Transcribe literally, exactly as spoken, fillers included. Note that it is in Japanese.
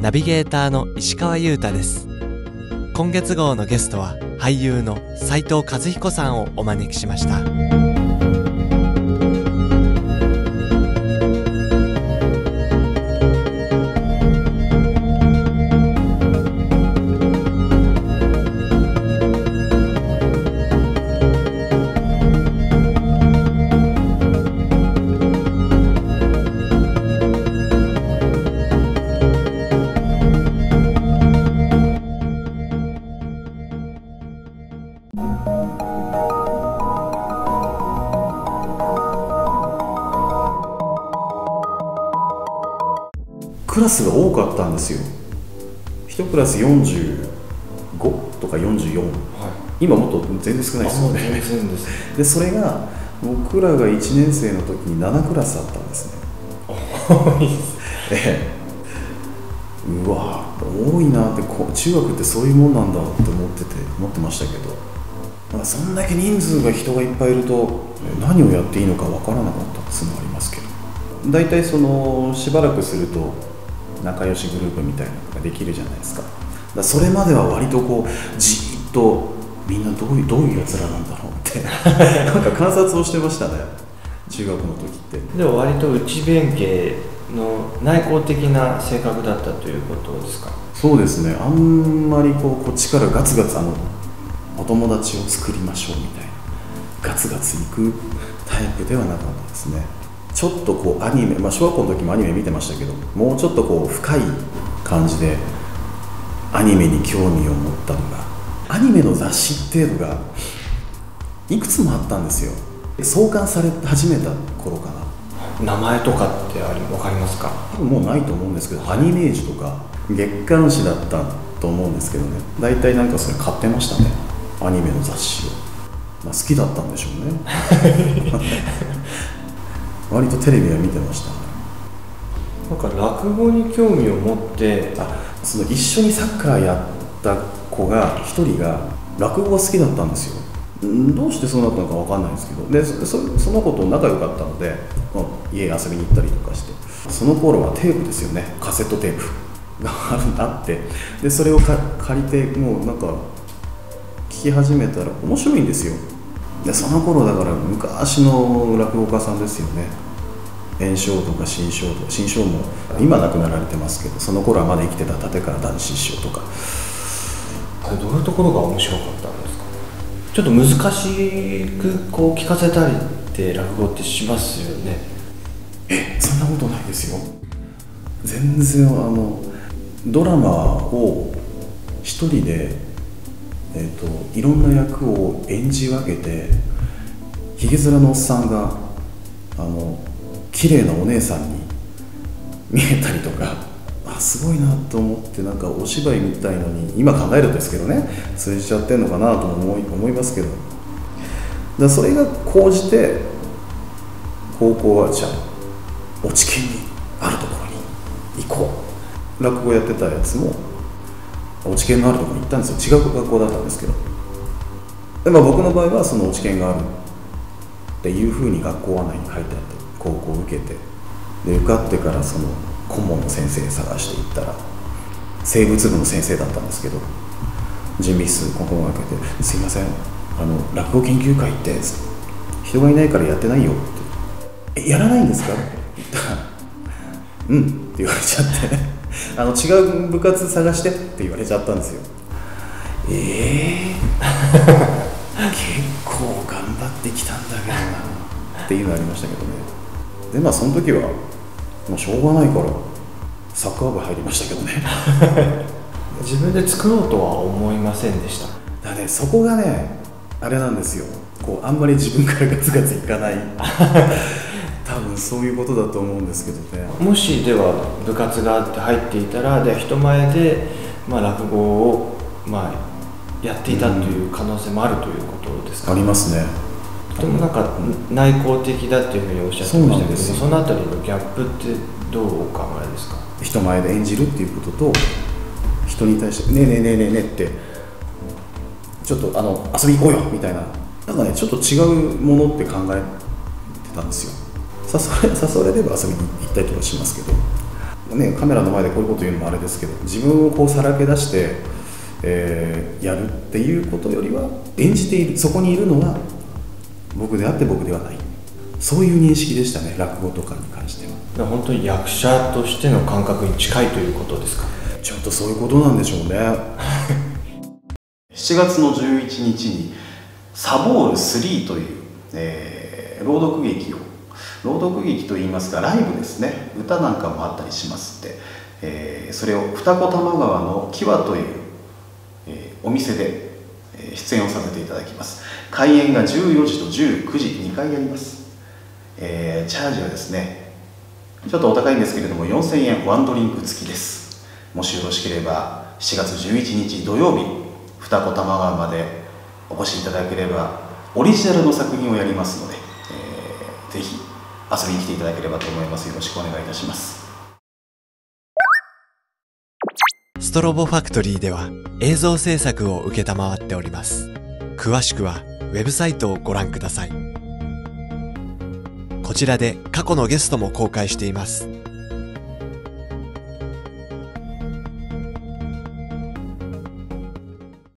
ナビゲーターの石川優太です。今月号のゲストは俳優の斉藤和彦さんをお招きしました。クラスが多かったんですよ。一クラスよんじゅうごとかよんじゅうよん、はい、今もっと全然少ないですよね。全然です。でそれが僕らがいちねん生の時にななクラスあったんですね。多いです、ええ、うわ多いなって、こ中学ってそういうもんなんだって思ってて思ってましたけど、なんかそんだけ人数が人がいっぱいいると何をやっていいのか分からなかったっていうのはありますけど、だいたいそのしばらくすると仲良しグループみたいなのができるじゃないですか。だからそれまでは割とこうじーっとみんなどういうどういうやつらなんだろうってなんか観察をしてましたね、中学の時って。でも割と内弁慶の内向的な性格だったということですか。そうですね、あんまりこうこっちからガツガツあのお友達を作りましょうみたいなガツガツいくタイプではなかったですね。ちょっとこうアニメ、まあ、小学校の時もアニメ見てましたけど、もうちょっとこう深い感じでアニメに興味を持ったのが、アニメの雑誌っていうのがいくつもあったんですよ。創刊され始めた頃かな。名前とかってあり分かりますか。多分もうないと思うんですけど、アニメージュとか月刊誌だったと思うんですけどね。大体なんかそれ買ってましたね、アニメの雑誌を。まあ、好きだったんでしょうね。割とテレビは見てました、ね、なんか落語に興味を持って、あその一緒にサッカーやった子が一人が落語が好きだったんですよ。どうしてそうなったのか分かんないんですけど、で そ, その子と仲良かったので、まあ、家遊びに行ったりとかして、その頃はテープですよね、カセットテープがあって、でそれをか借りてもうなんか聞き始めたら面白いんですよ。でその頃だから昔の落語家さんですよね、圓生とか志ん生とか、志ん生も今亡くなられてますけど、その頃はまだ生きてた立川談志師匠とか。これどういうところが面白かったんですか。ちょっと難しくこう聞かせたりって落語ってしますよね。えそんなことないですよ、全然。あのドラマを一人でえーと、いろんな役を演じ分けて、ひげ面のおっさんがあの綺麗なお姉さんに見えたりとか、あすごいなと思って、なんかお芝居みたいのに今考えるんですけどね、通じちゃってるのかなとも 思, 思いますけど、だそれが高じて高校はじゃあ落ち研にあるところに行こう、落語やってたやつも落ち研のあるところに行ったんですよ。違う学校だったんですけど、で、まあ、僕の場合はその落ち研があるっていうふうに学校案内に書いてあって、高校を受けて、で受かってからその顧問の先生探していったら生物部の先生だったんですけど、準備室ここを開けて「すいません、あの落語研究会って人がいないからやってないよ」って「えやらないんですか?」って言ったら「うん」って言われちゃって。あの違う部活探してって言われちゃったんですよ。ええー、結構頑張ってきたんだけどなっていうのありましたけどね。でまあその時はもうしょうがないからサッカー部入りましたけどね。自分で作ろうとは思いませんでした。だからね、そこがねあれなんですよ、こうあんまり自分からガツガツいかない多分そういうことだと思うんですけどね。もしでは部活があって入っていたら、で人前で、まあ、落語を、まあ、やっていたという可能性もあるということですか、ね、うん、ありますね。でもなんか内向的だっていうふうにおっしゃってましたけど、 そ, そのあたりのギャップってどうお考えですか。人前で演じるっていうことと、人に対して「ねえねえねえねえねえ」って「ちょっとあの遊び行こうよ」みたいな、なんかねちょっと違うものって考えてたんですよ。誘われれば遊びに行ったりとかしますけど、ね、カメラの前でこういうこと言うのもあれですけど、自分をこうさらけ出して、えー、やるっていうことよりは、演じている、そこにいるのは僕であって僕ではない、そういう認識でしたね、落語とかに関しては。本当に役者としての感覚に近いということですか。ちょっとそういうことなんでしょうね。しちがつのじゅういちにちに「サボールスリー」という、えー、朗読劇を、朗読劇といいますかライブですね、歌なんかもあったりしますって、えー、それを二子玉川のキワという、えー、お店で出演をさせていただきます。開演がじゅうよじとじゅうくじ、にかいやります。えー、チャージはですね、ちょっとお高いんですけれどもよんせんえん、ワンドリンク付きです。もしよろしければしちがつじゅういちにち土曜日、二子玉川までお越しいただければオリジナルの作品をやりますので、えー、ぜひ遊びに来ていただければと思います。よろしくお願いいたします。ストロボファクトリーでは映像制作を承っております。詳しくはウェブサイトをご覧ください。こちらで過去のゲストも公開しています。